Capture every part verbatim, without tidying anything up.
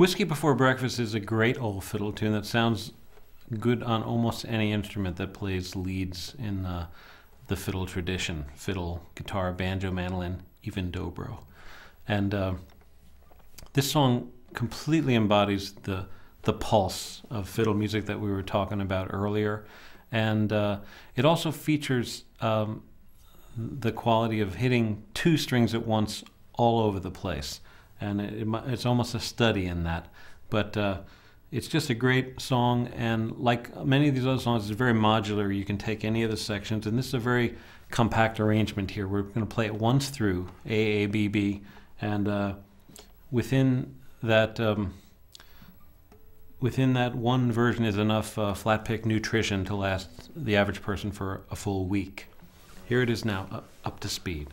Whiskey Before Breakfast is a great old fiddle tune that sounds good on almost any instrument that plays leads in uh, the fiddle tradition. Fiddle, guitar, banjo, mandolin, even dobro. And uh, this song completely embodies the, the pulse of fiddle music that we were talking about earlier. And uh, it also features um, the quality of hitting two strings at once all over the place. And it, it's almost a study in that. But uh, it's just a great song, and like many of these other songs, it's very modular. You can take any of the sections, and this is a very compact arrangement here. We're going to play it once through, A, A, B, B, and uh, within that um, within that one version is enough uh, flat pick nutrition to last the average person for a full week. Here it is now, up, up to speed.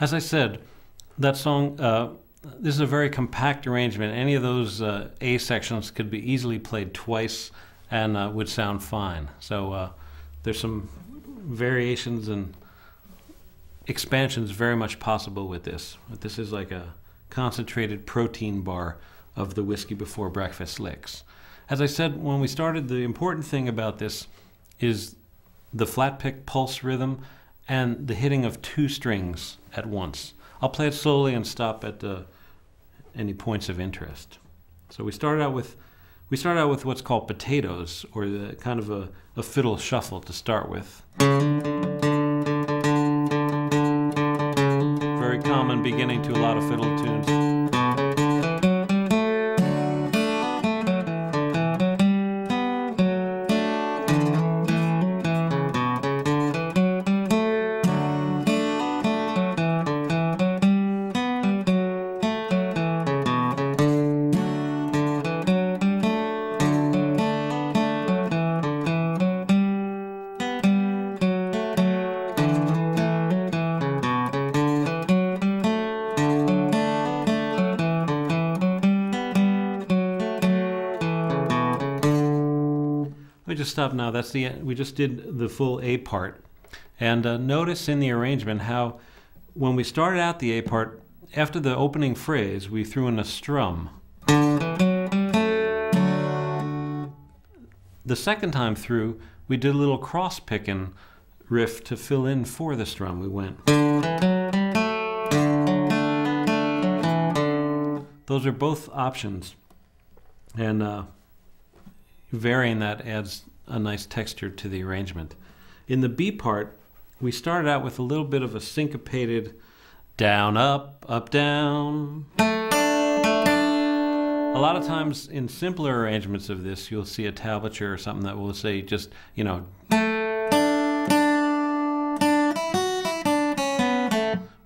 As I said, that song, uh, this is a very compact arrangement. Any of those uh, A sections could be easily played twice and uh, would sound fine. So uh, there's some variations and expansions very much possible with this. But this is like a concentrated protein bar of the Whiskey Before Breakfast licks. As I said, when we started, the important thing about this is the flat pick pulse rhythm and the hitting of two strings at once. I'll play it slowly and stop at uh, any points of interest. So we started out with we started out with what's called potatoes, or the kind of a, a fiddle shuffle to start with. Very common beginning to a lot of fiddle tunes. Just stop now. That's the end. We just did the full A part, and uh, notice in the arrangement how when we started out the A part, after the opening phrase we threw in a strum. The second time through we did a little cross picking riff to fill in for the strum. We went. Those are both options, and uh, varying that adds a nice texture to the arrangement. In the B part, we started out with a little bit of a syncopated down, up, up, down. A lot of times in simpler arrangements of this, you'll see a tablature or something that will say just, you know,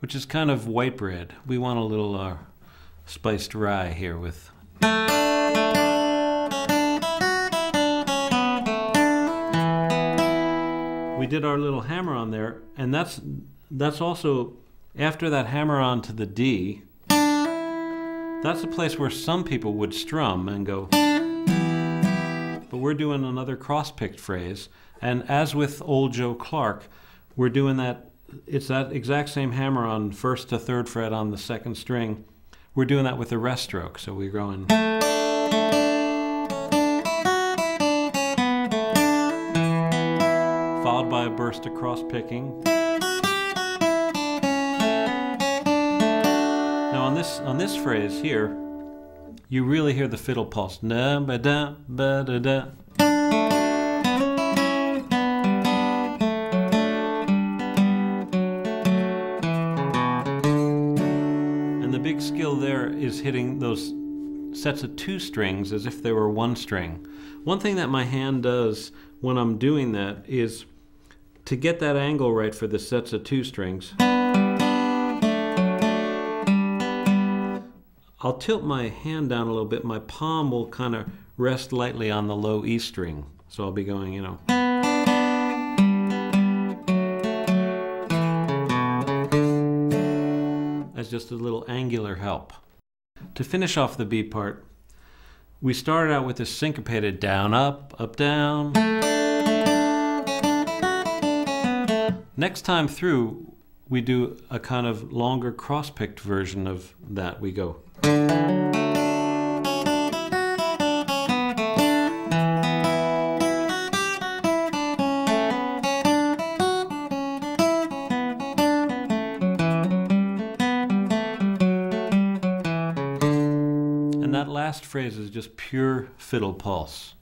which is kind of white bread. We want a little uh, spiced rye here with. We did our little hammer-on there, and that's that's also after that hammer-on to the D. That's a place where some people would strum and go, but we're doing another cross-picked phrase. And as with Old Joe Clark, we're doing that. It's that exact same hammer-on, first to third fret on the second string. We're doing that with the rest stroke, so we're going. Followed by a burst of cross-picking. Now on this on this phrase here, you really hear the fiddle pulse. Da, ba, da, ba, da, da. And the big skill there is hitting those sets of two strings as if they were one string. One thing that my hand does when I'm doing that is to get that angle right for the sets of two strings, I'll tilt my hand down a little bit. My palm will kind of rest lightly on the low E string. So I'll be going, you know. As just a little angular help. To finish off the B part, we started out with this syncopated down, up, up, down. Next time through, we do a kind of longer cross-picked version of that. We go. And that last phrase is just pure fiddle pulse.